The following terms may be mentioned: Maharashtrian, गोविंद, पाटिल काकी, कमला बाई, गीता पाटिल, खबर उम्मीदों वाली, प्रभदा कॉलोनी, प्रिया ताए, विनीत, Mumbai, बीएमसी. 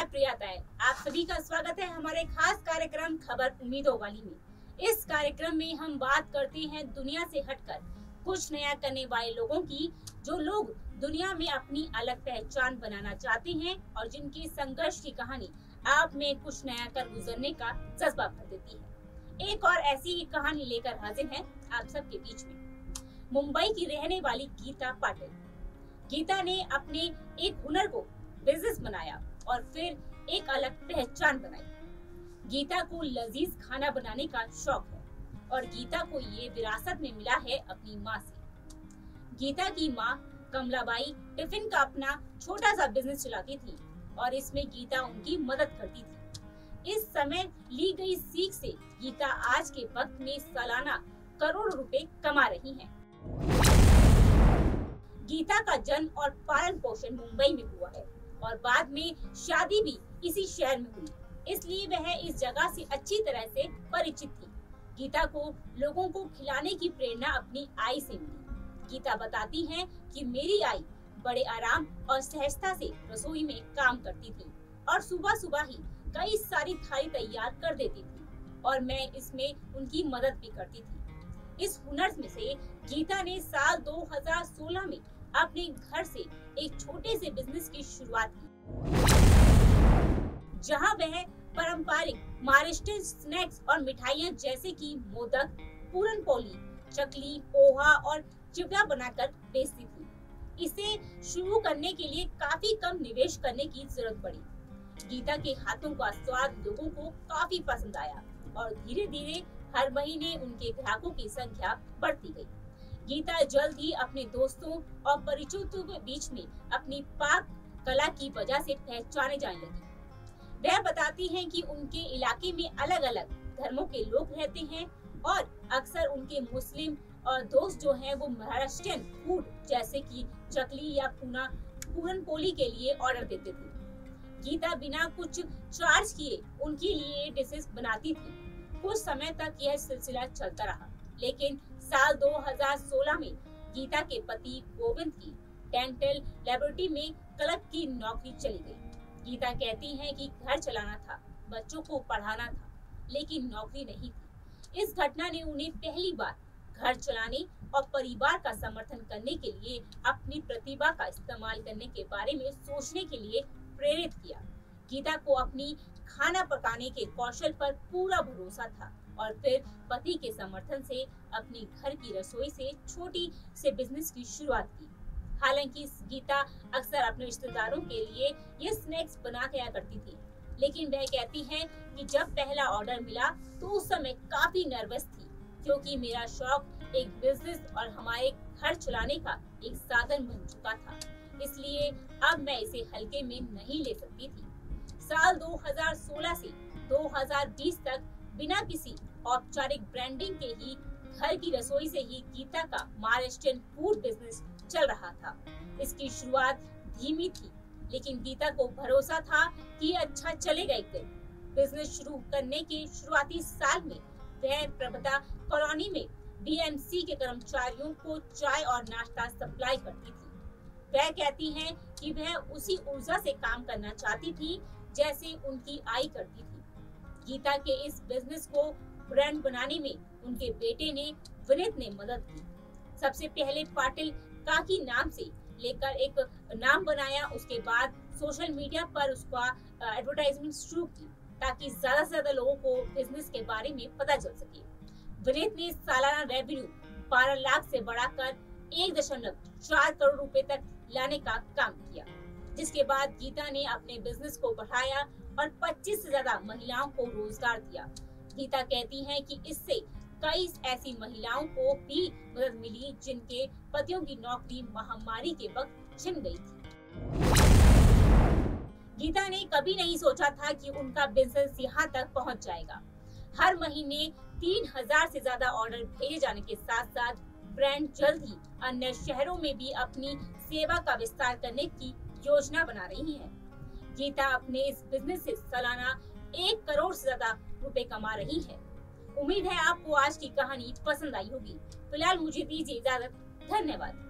मैं प्रिया ताए, आप सभी का स्वागत है हमारे खास कार्यक्रम खबर उम्मीदों वाली में। इस कार्यक्रम में हम बात करते हैं दुनिया से हटकर कुछ नया करने वाले लोगों की, जो लोग दुनिया में अपनी अलग पहचान बनाना चाहते हैं और जिनकी संघर्ष की कहानी आप में कुछ नया कर गुजरने का जज्बा भर देती है। एक और ऐसी ही कहानी लेकर हाजिर है आप सबके बीच में मुंबई की रहने वाली गीता पाटिल। गीता ने अपने एक हुनर को बिजनेस बनाया और फिर एक अलग पहचान बनाई। गीता को लजीज खाना बनाने का शौक है और गीता को ये विरासत में मिला है अपनी माँ से। गीता की माँ कमला बाई टिफिन का अपना छोटा सा बिजनेस चलाती थी और इसमें गीता उनकी मदद करती थी। इस समय ली गई सीख से गीता आज के वक्त में सालाना करोड़ों रुपए कमा रही है। गीता का जन्म और पालन पोषण मुंबई में हुआ है और बाद में शादी भी इसी शहर में हुई, इसलिए वह इस जगह से अच्छी तरह से परिचित थी। गीता को लोगों को खिलाने की प्रेरणा अपनी आई से मिली। गीता बताती हैं कि मेरी आई बड़े आराम और सहजता से रसोई में काम करती थी और सुबह सुबह ही कई सारी थाली तैयार कर देती थी और मैं इसमें उनकी मदद भी करती थी। इस हुनर में से गीता ने साल 2016 में अपने घर से एक छोटे से बिजनेस की शुरुआत की, जहां वह पारंपरिक महाराष्ट्रीय स्नैक्स और मिठाइयां जैसे कि मोदक, पूरन पोली, चकली, पोहा और चिवड़ा बनाकर बेचती थी। इसे शुरू करने के लिए काफी कम निवेश करने की जरूरत पड़ी। गीता के हाथों का स्वाद लोगों को काफी पसंद आया और धीरे धीरे हर महीने उनके ग्राहकों की संख्या बढ़ती गई। गीता जल्द ही अपने दोस्तों और परिचितों के बीच में अपनी पाक कला की वजह से पहचाने जाने लगी। वह बताती हैं कि उनके इलाके में अलग अलग धर्मों के लोग रहते हैं और अक्सर उनके मुस्लिम और दोस्त जो हैं वो महाराष्ट्रियन फूड जैसे कि चकली या पूरन पोली के लिए ऑर्डर देते थे। गीता बिना कुछ चार्ज किए उनके लिए डिशेस बनाती थी। कुछ समय तक यह सिलसिला चलता रहा, लेकिन साल 2016 में गीता के पति गोविंद की डेंटल लैबोरेटरी में क्लर्क की नौकरी चली गई। गीता कहती हैं कि घर चलाना था, बच्चों को पढ़ाना था, लेकिन नौकरी नहीं थी। इस घटना ने उन्हें पहली बार घर चलाने और परिवार का समर्थन करने के लिए अपनी प्रतिभा का इस्तेमाल करने के बारे में सोचने के लिए प्रेरित किया। गीता को अपनी खाना पकाने के कौशल पर पूरा भरोसा था और फिर पति के समर्थन से अपने घर की रसोई से छोटी से बिजनेस की शुरुआत की। हालांकि गीता अक्सर अपने रिश्तेदारों के लिए ये स्नैक्स बना दिया करती थी, लेकिन वह कहती है कि जब पहला ऑर्डर मिला तो उस समय काफी नर्वस थी, क्योंकि मेरा शौक एक बिजनेस और हमारे घर चलाने का एक साधन बन चुका था, इसलिए अब मैं इसे हल्के में नहीं ले सकती थी। साल 2016 से 2020 तक बिना किसी औपचारिक ब्रांडिंग के ही घर की रसोई से ही गीता का महाराष्ट्रियन फूड बिजनेस चल रहा था। इसकी शुरुआत धीमी थी, लेकिन गीता को भरोसा था कि अच्छा चलेगा। एक दिन बिजनेस शुरू करने के शुरुआती साल में वह प्रभदा कॉलोनी में बीएमसी के कर्मचारियों को चाय और नाश्ता सप्लाई करती थी। वह कहती हैं कि वह उसी ऊर्जा से काम करना चाहती थी जैसे उनकी आई करती थी। गीता के इस बिजनेस को ब्रांड बनाने में उनके बेटे ने विनीत ने मदद की। सबसे पहले पाटिल काकी नाम से लेकर एक नाम बनाया, उसके बाद सोशल मीडिया पर उसका एडवर्टाइजमेंट शुरू की ताकि ज्यादा से ज्यादा लोगों को बिजनेस के बारे में पता चल सके। विनीत ने सालाना रेवेन्यू 12 लाख से बढ़ाकर 1.4 करोड़ रुपए तक लाने का काम किया, जिसके बाद गीता ने अपने बिजनेस को बढ़ाया और 25 से ज्यादा महिलाओं को रोजगार दिया। गीता कहती हैं कि इससे कई ऐसी महिलाओं को भी मदद मिली जिनके पतियों की नौकरी महामारी के वक्त छिन गई थी। गीता ने कभी नहीं सोचा था कि उनका बिजनेस यहाँ तक पहुँच जाएगा। हर महीने 3000 से ज्यादा ऑर्डर भेजे जाने के साथ साथ ब्रांड जल्द ही अन्य शहरों में भी अपनी सेवा का विस्तार करने की योजना बना रही है। गीता अपने इस बिजनेस से सालाना 1 करोड़ से ज्यादा रुपए कमा रही है। उम्मीद है आपको आज की कहानी पसंद आई होगी। फिलहाल मुझे दीजिए इजाजत, धन्यवाद।